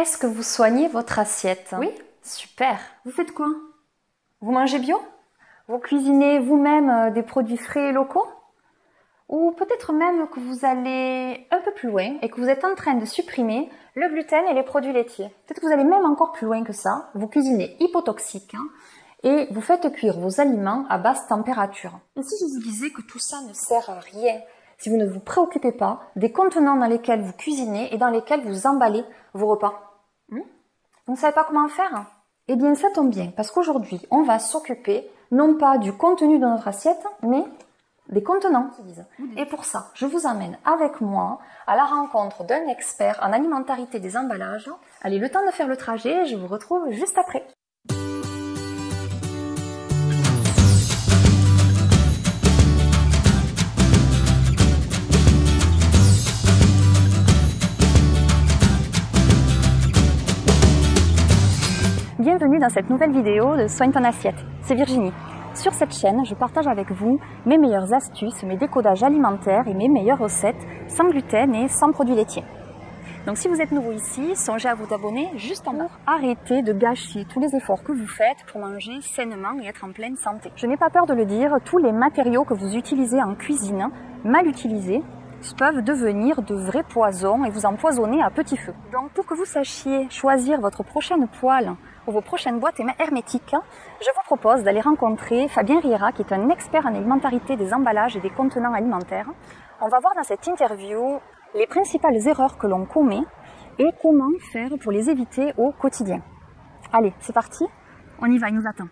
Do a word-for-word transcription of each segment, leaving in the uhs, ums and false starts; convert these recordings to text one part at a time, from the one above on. Est-ce que vous soignez votre assiette? Oui. Super. Vous faites quoi? Vous mangez bio? Vous cuisinez vous-même des produits frais et locaux? Ou peut-être même que vous allez un peu plus loin et que vous êtes en train de supprimer le gluten et les produits laitiers. Peut-être que vous allez même encore plus loin que ça. Vous cuisinez hypotoxique hein, et vous faites cuire vos aliments à basse température. Et si je vous disais que tout ça ne sert à rien, si vous ne vous préoccupez pas des contenants dans lesquels vous cuisinez et dans lesquels vous emballez vos repas, hein, vous ne savez pas comment faire? Eh bien, ça tombe bien parce qu'aujourd'hui, on va s'occuper non pas du contenu de notre assiette, mais des contenants. Et pour ça, je vous emmène avec moi à la rencontre d'un expert en alimentarité des emballages. Allez, le temps de faire le trajet, je vous retrouve juste après. Bienvenue dans cette nouvelle vidéo de Soigne ton assiette, c'est Virginie. Sur cette chaîne, je partage avec vous mes meilleures astuces, mes décodages alimentaires et mes meilleures recettes sans gluten et sans produits laitiers. Donc si vous êtes nouveau ici, songez à vous abonner juste en bas. Arrêtez de gâcher tous les efforts que vous faites pour manger sainement et être en pleine santé. Je n'ai pas peur de le dire, tous les matériaux que vous utilisez en cuisine, mal utilisés, peuvent devenir de vrais poisons et vous empoisonner à petit feu. Donc pour que vous sachiez choisir votre prochaine poêle ou vos prochaines boîtes hermétiques, je vous propose d'aller rencontrer Fabien Riera qui est un expert en alimentarité des emballages et des contenants alimentaires. On va voir dans cette interview les principales erreurs que l'on commet et comment faire pour les éviter au quotidien. Allez, c'est parti, on y va, il nous attend.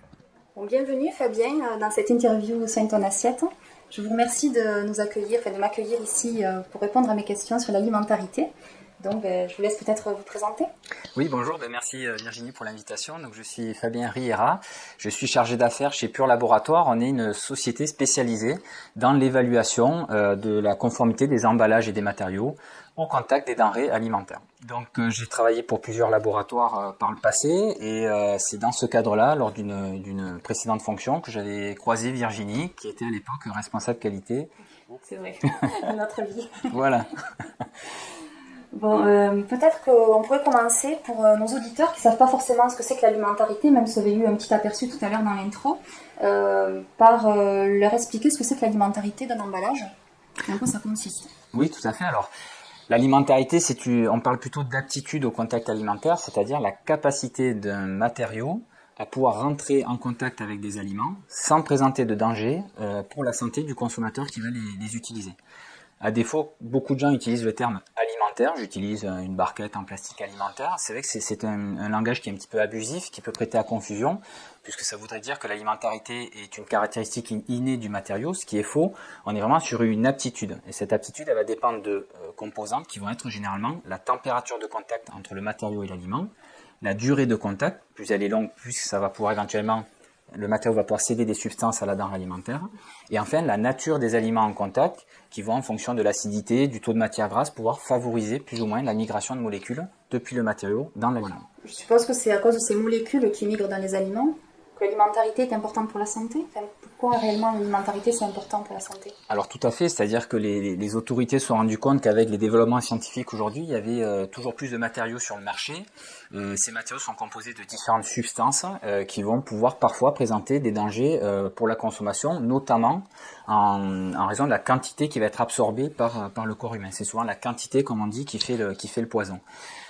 Bon, bienvenue Fabien dans cette interview Soigne ton assiette. Je vous remercie de nous accueillir, enfin de m'accueillir ici pour répondre à mes questions sur l'alimentarité. Donc, je vous laisse peut-être vous présenter. Oui, bonjour. Ben, merci Virginie pour l'invitation. Donc, je suis Fabien Riera. Je suis chargé d'affaires chez Pur Laboratoire. On est une société spécialisée dans l'évaluation euh, de la conformité des emballages et des matériaux au contact des denrées alimentaires. Donc, euh, j'ai travaillé pour plusieurs laboratoires euh, par le passé et euh, c'est dans ce cadre-là, lors d'une d'une précédente fonction, que j'avais croisé Virginie, qui était à l'époque responsable qualité. C'est vrai, notre vie. Voilà. Bon, euh, peut-être qu'on pourrait commencer pour euh, nos auditeurs qui ne savent pas forcément ce que c'est que l'alimentarité, même si vous avez eu un petit aperçu tout à l'heure dans l'intro, euh, par euh, leur expliquer ce que c'est que l'alimentarité d'un emballage, et en quoi ça consiste. Oui, tout à fait. Alors, l'alimentarité, c'est une... on parle plutôt d'aptitude au contact alimentaire, c'est-à-dire la capacité d'un matériau à pouvoir rentrer en contact avec des aliments sans présenter de danger euh, pour la santé du consommateur qui va les, les utiliser. À défaut, beaucoup de gens utilisent le terme alimentaire. J'utilise une barquette en plastique alimentaire. C'est vrai que c'est un, un langage qui est un petit peu abusif, qui peut prêter à confusion, puisque ça voudrait dire que l'alimentarité est une caractéristique innée du matériau, ce qui est faux. On est vraiment sur une aptitude. Et cette aptitude, elle va dépendre de euh, composantes qui vont être généralement la température de contact entre le matériau et l'aliment, la durée de contact. Plus elle est longue, plus ça va pouvoir éventuellement... Le matériau va pouvoir céder des substances à la denrée alimentaire. Et enfin, la nature des aliments en contact, qui vont en fonction de l'acidité, du taux de matière grasse, pouvoir favoriser plus ou moins la migration de molécules depuis le matériau dans l'aliment. Je suppose que c'est à cause de ces molécules qui migrent dans les aliments que l'alimentarité est importante pour la santé. Enfin, pourquoi réellement l'alimentarité c'est important pour la santé? Alors tout à fait, c'est-à-dire que les, les autorités se sont rendues compte qu'avec les développements scientifiques aujourd'hui, il y avait euh, toujours plus de matériaux sur le marché. Euh, ces matériaux sont composés de différentes substances euh, qui vont pouvoir parfois présenter des dangers euh, pour la consommation, notamment en, en raison de la quantité qui va être absorbée par, par le corps humain. C'est souvent la quantité, comme on dit, qui fait le, qui fait le poison.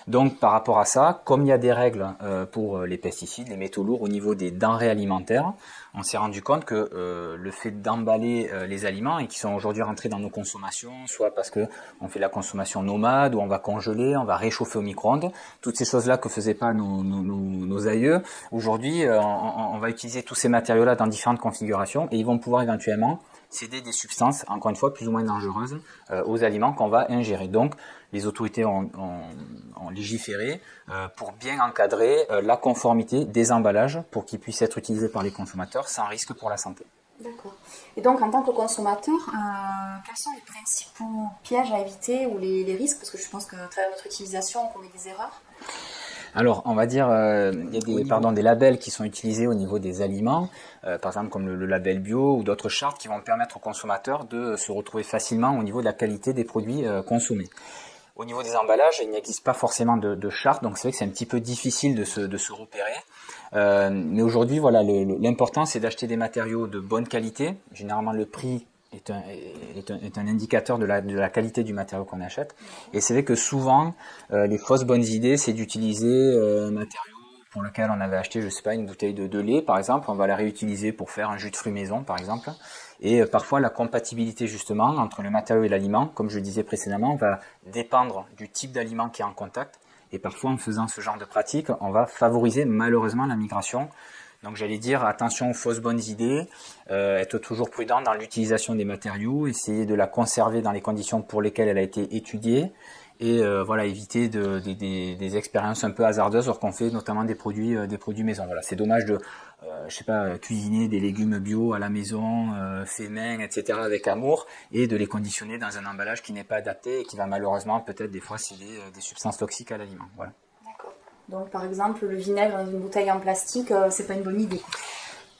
Donc par rapport à ça, comme il y a des règles euh, pour les pesticides, les métaux lourds au niveau des denrées alimentaires, on s'est rendu compte que euh, le fait d'emballer euh, les aliments et qui sont aujourd'hui rentrés dans nos consommations, soit parce que on fait la consommation nomade, ou on va congeler, on va réchauffer au micro-ondes, toutes ces choses-là que faisaient pas nos, nos, nos, nos aïeux, aujourd'hui euh, on, on va utiliser tous ces matériaux-là dans différentes configurations et ils vont pouvoir éventuellement céder des substances, encore une fois, plus ou moins dangereuses euh, aux aliments qu'on va ingérer. Donc, les autorités ont, ont, ont légiféré euh, pour bien encadrer euh, la conformité des emballages pour qu'ils puissent être utilisés par les consommateurs sans risque pour la santé. D'accord. Et donc, en tant que consommateur, euh, quels sont les principaux pièges à éviter ou les, les risques? Parce que je pense qu'à travers notre utilisation, on commet des erreurs. Alors, on va dire, euh, il y a des, pardon, des labels qui sont utilisés au niveau des aliments, euh, par exemple comme le, le label bio ou d'autres chartes qui vont permettre aux consommateurs de se retrouver facilement au niveau de la qualité des produits euh, consommés. Au niveau des emballages, il n'existe pas forcément de, de charte, donc c'est vrai que c'est un petit peu difficile de se, de se repérer. Euh, mais aujourd'hui, voilà, l'important c'est d'acheter des matériaux de bonne qualité. Généralement, le prix est un, est un, est un indicateur de la, de la qualité du matériau qu'on achète. Et c'est vrai que souvent, euh, les fausses bonnes idées, c'est d'utiliser euh, un matériau pour lequel on avait acheté, je sais pas, une bouteille de, de lait, par exemple. On va la réutiliser pour faire un jus de fruits maison, par exemple. Et parfois, la compatibilité, justement, entre le matériau et l'aliment, comme je disais précédemment, va dépendre du type d'aliment qui est en contact. Et parfois, en faisant ce genre de pratique, on va favoriser, malheureusement, la migration. Donc, j'allais dire, attention aux fausses bonnes idées, euh, être toujours prudent dans l'utilisation des matériaux, essayer de la conserver dans les conditions pour lesquelles elle a été étudiée. Et euh, voilà, éviter de, de, de, des expériences un peu hasardeuses, alors qu'on fait notamment des produits, euh, des produits maison. Voilà, c'est dommage de, euh, je sais pas, cuisiner des légumes bio à la maison, euh, fait main, et cetera, avec amour, et de les conditionner dans un emballage qui n'est pas adapté et qui va malheureusement peut-être des fois céder euh, des substances toxiques à l'aliment. Voilà. D'accord. Donc par exemple, le vinaigre dans une bouteille en plastique, euh, c'est pas une bonne idée.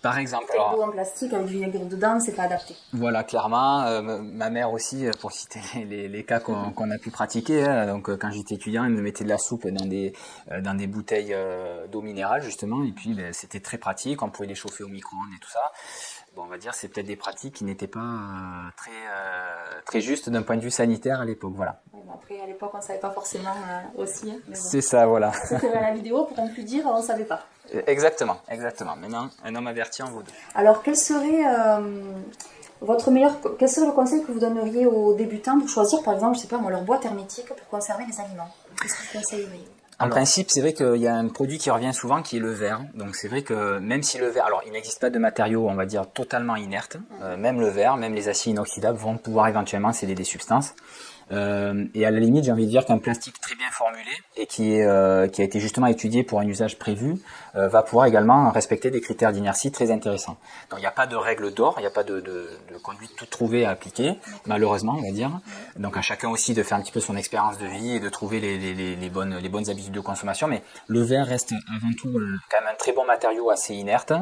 Par exemple, alors, en plastique avec du vinaigre dedans, c'est pas adapté. Voilà, clairement. Euh, ma mère aussi, pour citer les, les, les cas qu'on qu'on a pu pratiquer. Hein, donc, quand j'étais étudiant, elle me mettait de la soupe dans des euh, dans des bouteilles euh, d'eau minérale justement. Et puis, ben, c'était très pratique. On pouvait les chauffer au micro-ondes et tout ça. Bon, on va dire, c'est peut-être des pratiques qui n'étaient pas euh, très euh, très justes d'un point de vue sanitaire à l'époque. Voilà. Après, à l'époque, on savait pas forcément euh, aussi. Hein, c'est bon. Ça, voilà. C'était la vidéo pour ne plus dire, on savait pas. Exactement, exactement. Maintenant, un homme averti en vaut deux. Alors, quel serait, euh, votre meilleur, quel serait le conseil que vous donneriez aux débutants pour choisir, par exemple, je sais pas, leur boîte hermétique pour conserver les aliments? Qu'est-ce que vous conseilleriez? En alors, principe, c'est vrai qu'il y a un produit qui revient souvent qui est le verre. Donc, c'est vrai que même si le verre... Alors, il n'existe pas de matériaux, on va dire, totalement inertes. Mmh. Euh, même le verre, même les acides inoxydables vont pouvoir éventuellement céder des substances. Euh, et à la limite, j'ai envie de dire qu'un plastique très bien formulé et qui, est, euh, qui a été justement étudié pour un usage prévu euh, va pouvoir également respecter des critères d'inertie très intéressants. Donc il n'y a pas de règle d'or, il n'y a pas de, de, de conduite toute trouvée à appliquer, malheureusement on va dire. Donc à chacun aussi de faire un petit peu son expérience de vie et de trouver les, les, les, bonnes, les bonnes habitudes de consommation. Mais le verre reste avant tout euh, quand même un très bon matériau assez inerte.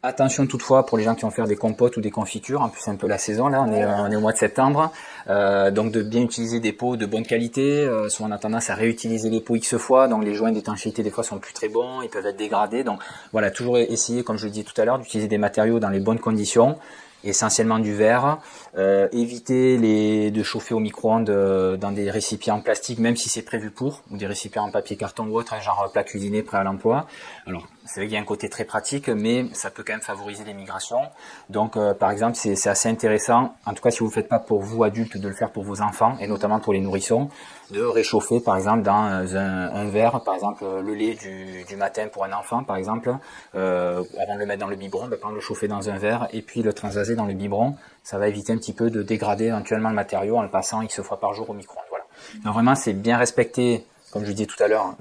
Attention toutefois pour les gens qui vont faire des compotes ou des confitures, en plus c'est un peu la saison là, on est, on est au mois de septembre, euh, donc de bien utiliser des pots de bonne qualité, euh, souvent on a tendance à réutiliser les pots X fois, donc les joints d'étanchéité des fois sont plus très bons, ils peuvent être dégradés, donc voilà, toujours essayer, comme je le disais tout à l'heure, d'utiliser des matériaux dans les bonnes conditions, essentiellement du verre, euh, éviter les, de chauffer au micro-ondes euh, dans des récipients en plastique, même si c'est prévu pour, ou des récipients en papier carton ou autre, hein, genre plat cuisiné prêt à l'emploi. Alors, c'est vrai qu'il y a un côté très pratique, mais ça peut quand même favoriser les migrations. Donc, euh, par exemple, c'est assez intéressant, en tout cas si vous ne le faites pas pour vous, adultes, de le faire pour vos enfants, et notamment pour les nourrissons, de réchauffer, par exemple, dans un, un verre, par exemple, le lait du, du matin pour un enfant, par exemple, euh, avant de le mettre dans le biberon, ben, le chauffer dans un verre, et puis le transvaser dans le biberon, ça va éviter un petit peu de dégrader éventuellement le matériau en le passant X fois par jour au micro-ondes. Voilà. Donc vraiment, c'est bien respecter, comme je disais tout à l'heure,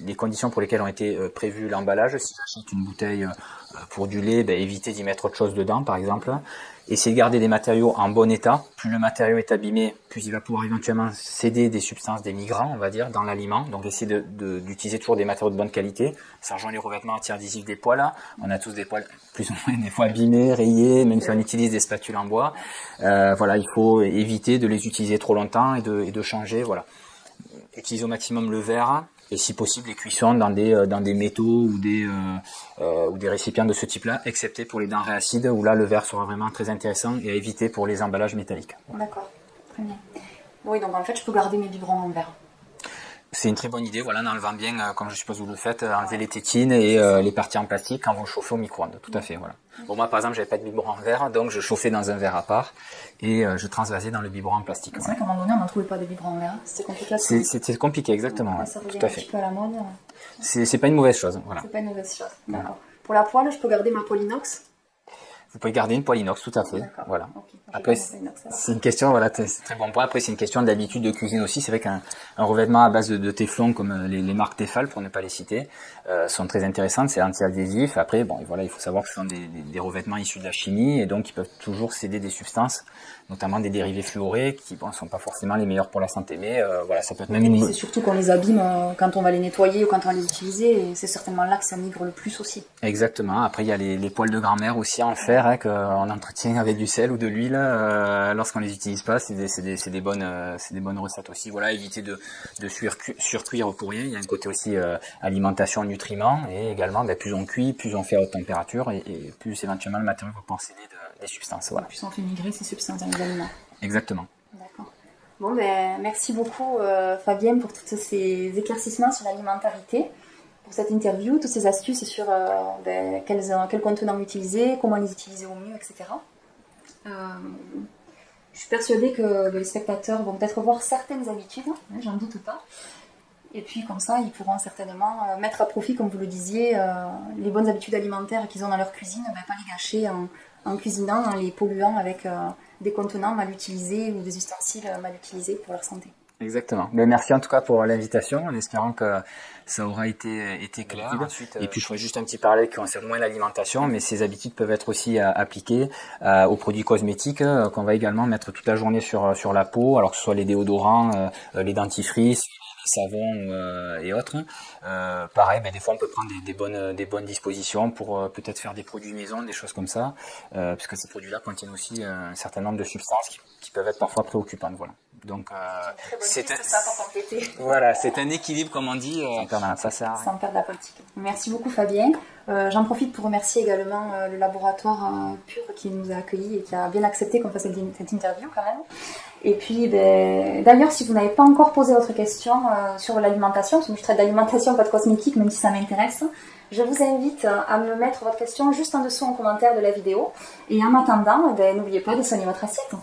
les conditions pour lesquelles ont été prévues l'emballage. Si j'achète une bouteille pour du lait, ben, éviter d'y mettre autre chose dedans, par exemple. Essayez de garder des matériaux en bon état. Plus le matériau est abîmé, plus il va pouvoir éventuellement céder des substances, des migrants, on va dire, dans l'aliment. Donc essayez d'utiliser de, de, toujours des matériaux de bonne qualité. Ça rejoint les revêtements anti-adhésifs des poêles. On a tous des poêles plus ou moins des fois abîmés, rayés, même si on utilise des spatules en bois. Euh, voilà, il faut éviter de les utiliser trop longtemps et de, et de changer. Voilà. Utilisez au maximum le verre. Et si possible, les cuissons dans des, dans des métaux ou des, euh, euh, ou des récipients de ce type-là, excepté pour les denrées acides, où là, le verre sera vraiment très intéressant et à éviter pour les emballages métalliques. Voilà. D'accord, très bien. Oui, donc en fait, je peux garder mes biberons en verre. C'est une très bonne idée, voilà, en enlevant bien, euh, comme je suppose vous le faites, euh, enlever les tétines et euh, les parties en plastique quand vous le chauffez au micro-ondes, tout à fait, voilà. Bon, moi, par exemple, j'avais pas de biberon en verre, donc je chauffais dans un verre à part et euh, je transvasais dans le biberon en plastique. C'est vrai qu'à un moment donné, on n'en trouvait pas de biberon en verre, c'était compliqué. C'était compliqué, exactement, ouais, ça tout à fait. Un petit peu à la mode. Ouais. C'est pas une mauvaise chose, voilà. C'est pas une mauvaise chose, d'accord. Ouais. Pour la poêle, je peux garder ma poêle inox? Vous pouvez garder une poêle inox, tout à fait. Voilà. Okay. Après, c'est une question, voilà, c'est très bon point. Après, c'est une question d'habitude de cuisine aussi. C'est vrai qu'un un revêtement à base de, de téflon, comme les, les marques Tefal, pour ne pas les citer, euh, sont très intéressantes. C'est anti-adhésif. Après, bon, et voilà, il faut savoir que ce sont des, des, des revêtements issus de la chimie et donc ils peuvent toujours céder des substances, notamment des dérivés fluorés, qui, bon, ne sont pas forcément les meilleurs pour la santé. Mais euh, voilà, ça peut être même. Une... C'est surtout qu'on les abîme euh, quand on va les nettoyer ou quand on va les utiliser. Et c'est certainement là que ça migre le plus aussi. Exactement. Après, il y a les, les poêles de grand-mère aussi en fer. clair hein, qu'on entretient avec du sel ou de l'huile euh, lorsqu'on les utilise pas. C'est des, des, des, bonnes, euh, des bonnes recettes aussi. Voilà, éviter de, de surcuire pour rien. Il y a un côté aussi euh, alimentation, nutriments, et également ben, plus on cuit, plus on fait à haute température et, et plus éventuellement le matériau va posséder de, des substances. Voilà. Plus on fait migrer ces substances dans les aliments. Exactement. D'accord. Bon, ben, merci beaucoup euh, Fabienne pour tous ces éclaircissements sur l'alimentarité, pour cette interview, toutes ces astuces sur euh, ben, quels, quels contenants utiliser, comment les utiliser au mieux, et cetera. Euh, je suis persuadée que ben, les spectateurs vont peut-être voir certaines habitudes, hein, j'en doute pas. Et puis comme ça, ils pourront certainement mettre à profit, comme vous le disiez, euh, les bonnes habitudes alimentaires qu'ils ont dans leur cuisine, ben, pas les gâcher en, en cuisinant, en les polluant avec... Euh, des contenants mal utilisés ou des ustensiles mal utilisés pour leur santé. Exactement. Mais merci en tout cas pour l'invitation, en espérant que ça aura été, été clair. Voilà, ensuite, et euh... puis je ferai juste un petit parallèle qui concerne moins l'alimentation, mais ces habitudes peuvent être aussi à, appliquées euh, aux produits cosmétiques euh, qu'on va également mettre toute la journée sur, sur la peau, alors que ce soit les déodorants, euh, les dentifrices, savon euh, et autres. Euh, pareil, ben, des fois on peut prendre des, des, bonnes, des bonnes dispositions pour euh, peut-être faire des produits maison, des choses comme ça, euh, parce que ces produits-là contiennent aussi euh, un certain nombre de substances qui, qui peuvent être parfois préoccupantes. Voilà. Donc euh, c'est un... voilà, c'est un équilibre, comme on dit, euh, quand même, ça sert. Sans perdre la pratique. Merci beaucoup Fabien. Euh, J'en profite pour remercier également euh, le laboratoire euh, Pur qui nous a accueillis et qui a bien accepté qu'on fasse cette interview quand même. Et puis, ben, d'ailleurs, si vous n'avez pas encore posé votre question euh, sur l'alimentation, parce que je traite d'alimentation, pas de cosmétique, même si ça m'intéresse, je vous invite à me mettre votre question juste en dessous en commentaire de la vidéo. Et en attendant, ben, n'oubliez pas de soigner votre assiette.